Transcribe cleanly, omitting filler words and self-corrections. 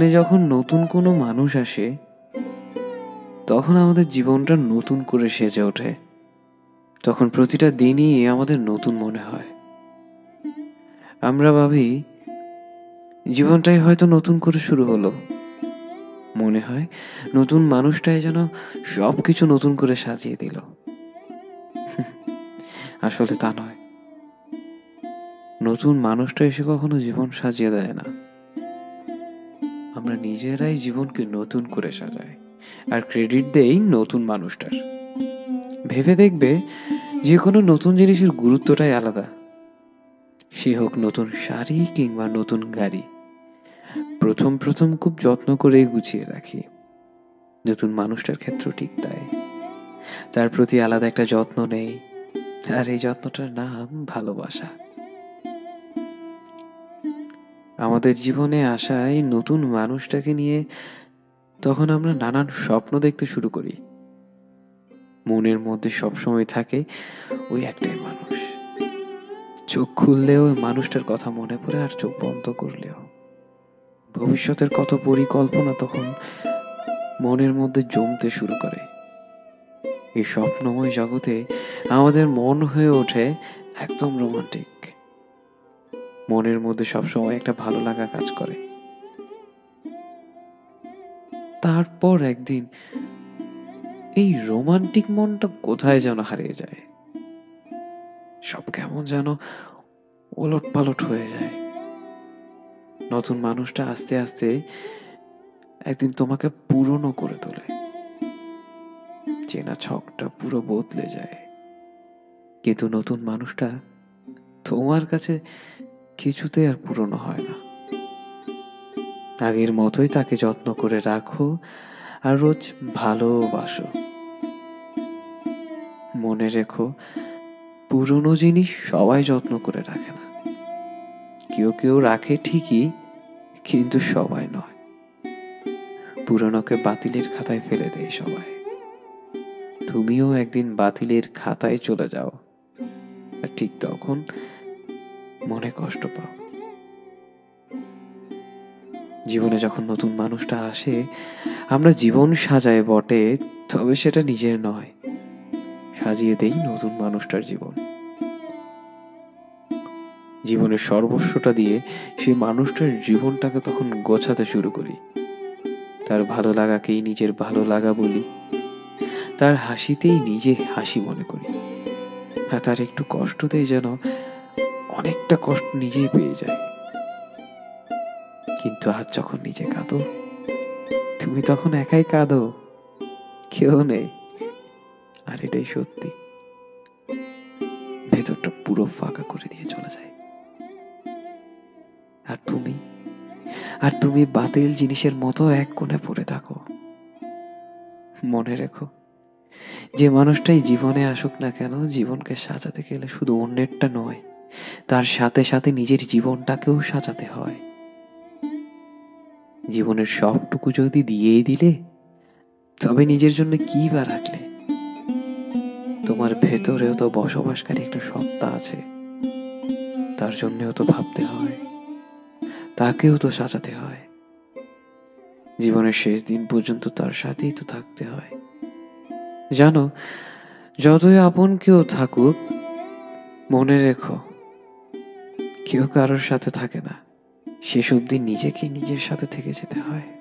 জীবনে যখন নতুন কোনো মানুষ আসে তখন আমাদের জীবনটা নতুন করে সেজে ওঠে, তখন প্রতিটা দিনই আমাদের নতুন মনে হয়। আমরা ভাবি জীবনটাই হয়তো নতুন করে শুরু হলো, মনে হয় নতুন মানুষটাই যেন সবকিছু নতুন করে সাজিয়ে দিল। আসলে তা নয়, নতুন মানুষটা এসে কখনো জীবন সাজিয়ে দেয় না, আমরা নিজেরাই জীবনকে নতুন করে সাজাই আর ক্রেডিট দেই নতুন মানুষটার। ভেবে দেখবে যে কোনো নতুন জিনিসের গুরুত্বটাই আলাদা, সে হোক নতুন শাড়ি কিংবা নতুন গাড়ি। প্রথম প্রথম খুব যত্ন করে গুছিয়ে রাখি, নতুন মানুষটার ক্ষেত্রেও ঠিক তাই, তার প্রতি আলাদা একটা যত্ন নেই, আর এই যত্নটার নাম ভালোবাসা। আমাদের জীবনে আসা এই নতুন মানুষটাকে নিয়ে তখন আমরা নানান স্বপ্ন দেখতে শুরু করি, মনের মধ্যে সবসময় থাকে ওই একটাই মানুষ, চোখ খুললেও ওই মানুষটার কথা মনে পড়ে আর চোখ বন্ধ করলেও। ভবিষ্যতের কত পরিকল্পনা তখন মনের মধ্যে জমতে শুরু করে, এই স্বপ্নময় জগতে আমাদের মন হয়ে ওঠে একদম রোমান্টিক, মনের মধ্যে সবসময় একটা ভালো লাগা কাজ করে। তারপর একদিন এই রোমান্টিক মনটা কোথায় যেন হারিয়ে যায়, সব কেমন যেন ওলট পালট হয়ে যায়। নতুন মানুষটা আস্তে আস্তে একদিন তোমাকে পুরনো করে তোলে, চেনা ছকটা পুরো বদলে যায়, কিন্তু নতুন মানুষটা তোমার কাছে কিছুতে আর পুরনো হয় না। আগের মতোই তাকে যত্ন করে রাখো আর রোজ ভালোবাসো। মনে রেখো, পুরনো জিনিস সবাই যত্ন করে রাখে না, কেউ কেউ রাখে ঠিকই কিন্তু সবাই নয়। পুরনোকে বাতিলের খাতায় ফেলে দেয় সবাই, তুমিও একদিন বাতিলের খাতায় চলে যাও, আর ঠিক তখন মনে কষ্ট পাও। জীবনে যখন নতুন মানুষটা আসে আমরা জীবন সাজায় বটে, তবে সেটা নিজের নয়, সাজিয়ে দেই নতুন মানুষটার জীবন। জীবনের সর্বস্বটা দিয়ে সেই মানুষটার জীবনটাকে তখন গোছাতে শুরু করি, তার ভালো লাগাকেই নিজের ভালো লাগা বলি, তার হাসিতেই নিজে হাসি মনে করি, আর তার একটু কষ্টতেই যেন অনেকটা কষ্ট নিজেই পেয়ে যায়। কিন্তু আজ যখন নিজে কাঁদো, তুমি তখন একাই কাঁদো, কেউ নেই, আর এটাই সত্যি। ভেতরটা পুরো ফাঁকা করে দিয়ে চলে যায়, আর তুমি বাতিল জিনিসের মতো এক কোণে পড়ে থাকো। মনে রেখো, যে মানুষটাই জীবনে আসুক না কেন, জীবনকে সাজাতে গেলে শুধু অন্যেরটা নয়, তার সাথে সাথে নিজের জীবনটাকেও সাজাতে হয়। জীবনের সবটুকু যদি দিয়েই দিলে, তবে নিজের জন্য কি বা রাখলে? তোমার ভেতরেও তো বসবাসকারী একটা সত্তা আছে, তার জন্যও তো ভাবতে হয়, তাকেও তো সাজাতে হয়, জীবনের শেষ দিন পর্যন্ত তার সাথেই তো থাকতে হয়। জানো, যতই আপন কেউ থাকুক, মনে রেখো কেউ কারোর সাথে থাকে না, শেষ অবধি নিজেকে নিজের সাথে থেকে যেতে হয়।